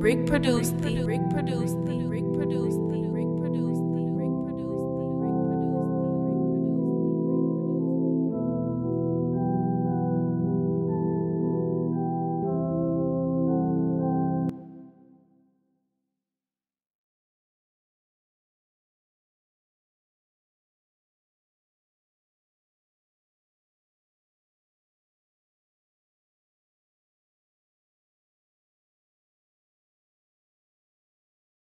Rick produced.